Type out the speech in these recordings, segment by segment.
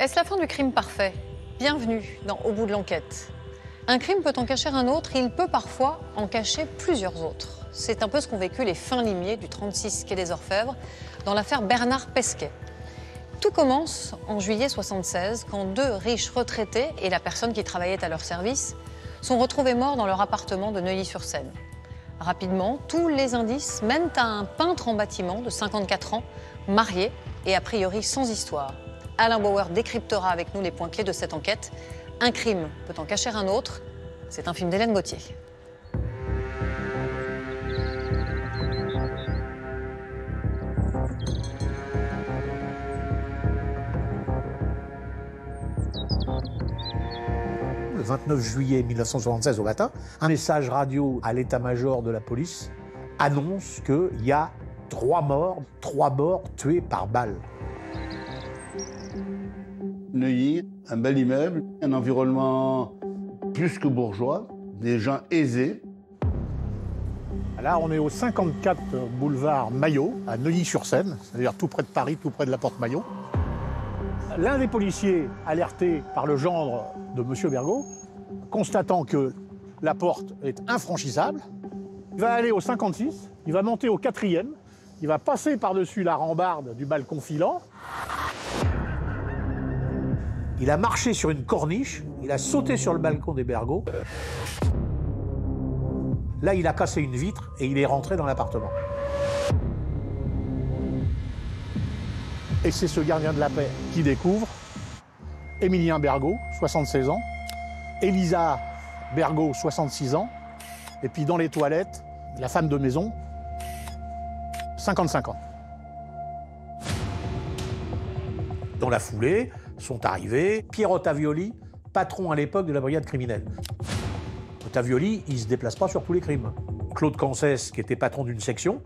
Est-ce la fin du crime parfait? Bienvenue dans Au bout de l'enquête. Un crime peut en cacher un autre, il peut parfois en cacher plusieurs autres. C'est un peu ce qu'ont vécu les fins limiers du 36 Quai des Orfèvres dans l'affaire Bernard Pesquet. Tout commence en juillet 1976 quand deux riches retraités et la personne qui travaillait à leur service sont retrouvés morts dans leur appartement de Neuilly-sur-Seine. Rapidement, tous les indices mènent à un peintre en bâtiment de 54 ans, marié et a priori sans histoire. Alain Bauer décryptera avec nous les points clés de cette enquête. Un crime peut en cacher un autre. C'est un film d'Hélène Gauthier. Le 29 juillet 1976 au matin, un message radio à l'état-major de la police annonce qu'il y a trois morts tués par balle. Neuilly, un bel immeuble, un environnement plus que bourgeois, des gens aisés. Là, on est au 54 boulevard Maillot, à Neuilly-sur-Seine, c'est-à-dire tout près de Paris, tout près de la porte Maillot. L'un des policiers, alerté par le gendre de M. Bergot, constatant que la porte est infranchissable, il va aller au 56, il va monter au 4e, il va passer par-dessus la rambarde du balcon filant. Il a marché sur une corniche, il a sauté sur le balcon des Bergot. Là, il a cassé une vitre et il est rentré dans l'appartement. Et c'est ce gardien de la paix qui découvre Émilien Bergot, 76 ans, Elisa Bergot, 66 ans, et puis dans les toilettes, la femme de maison, 55 ans. Dans la foulée, sont arrivés Pierre Ottavioli, patron à l'époque de la brigade criminelle. Ottavioli, il ne se déplace pas sur tous les crimes. Claude Cancès, qui était patron d'une section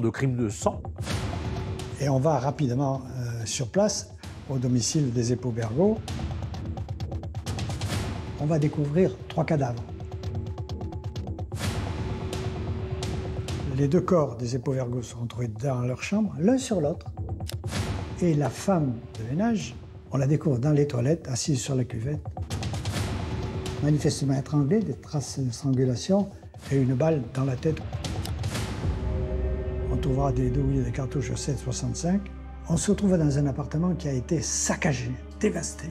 de crimes de sang. Et on va rapidement sur place, au domicile des époux Bergot. On va découvrir trois cadavres. Les deux corps des époux Bergot sont retrouvés dans leur chambre, l'un sur l'autre. Et la femme de ménage, on la découvre dans les toilettes, assise sur la cuvette, manifestement étranglée, des traces de strangulation et une balle dans la tête. On trouvera des douilles et des cartouches de 7,65. On se retrouve dans un appartement qui a été saccagé, dévasté.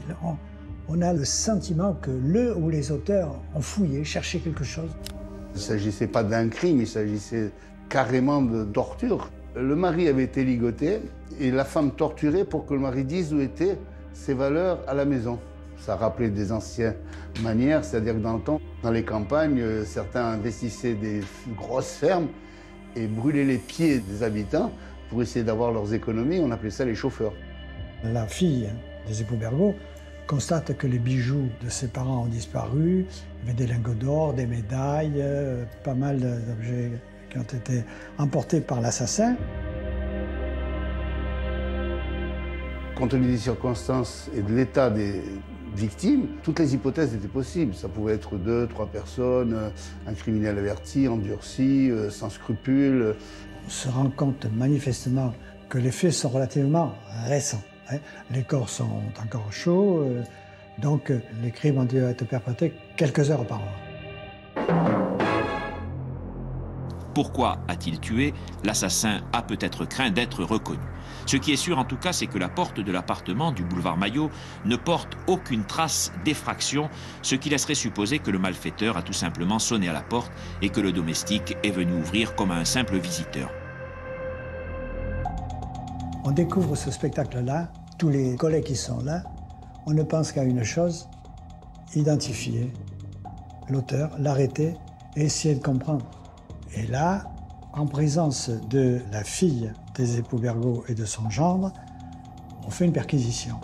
On a le sentiment que le ou les auteurs ont fouillé, cherché quelque chose. Il ne s'agissait pas d'un crime, il s'agissait carrément de torture. Le mari avait été ligoté et la femme torturée pour que le mari dise où étaient ses valeurs à la maison. Ça rappelait des anciennes manières, c'est-à-dire que dans le temps, dans les campagnes, certains investissaient des grosses fermes et brûlaient les pieds des habitants pour essayer d'avoir leurs économies. On appelait ça les chauffeurs. La fille des époux Bergot constate que les bijoux de ses parents ont disparu, il y avait des lingots d'or, des médailles, pas mal d'objets qui ont été emportés par l'assassin. Compte tenu des circonstances et de l'état des victimes, toutes les hypothèses étaient possibles. Ça pouvait être 2, 3 personnes, un criminel averti, endurci, sans scrupules. On se rend compte manifestement que les faits sont relativement récents. Les corps sont encore chauds, donc les crimes ont dû être perpétrés quelques heures auparavant. Pourquoi a-t-il tué? L'assassin a peut-être craint d'être reconnu. Ce qui est sûr en tout cas, c'est que la porte de l'appartement du boulevard Maillot ne porte aucune trace d'effraction, ce qui laisserait supposer que le malfaiteur a tout simplement sonné à la porte et que le domestique est venu ouvrir comme un simple visiteur. On découvre ce spectacle-là, tous les collègues qui sont là, on ne pense qu'à une chose, identifier l'auteur, l'arrêter et essayer de comprendre. Et là, en présence de la fille des époux Bergot et de son gendre, on fait une perquisition.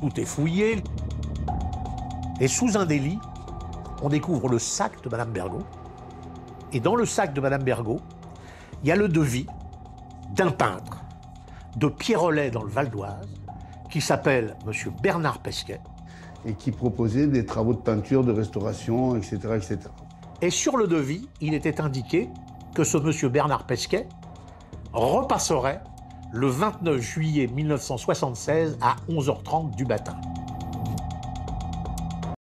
Tout est fouillé. Et sous un des lits, on découvre le sac de Mme Bergot. Et dans le sac de Mme Bergot, il y a le devis d'un peintre de Pierrelay dans le Val-d'Oise, qui s'appelle M. Bernard Pesquet. Et qui proposait des travaux de peinture, de restauration, etc., etc. Et sur le devis, il était indiqué que ce monsieur Bernard Pesquet repasserait le 29 juillet 1976 à 11h30 du matin.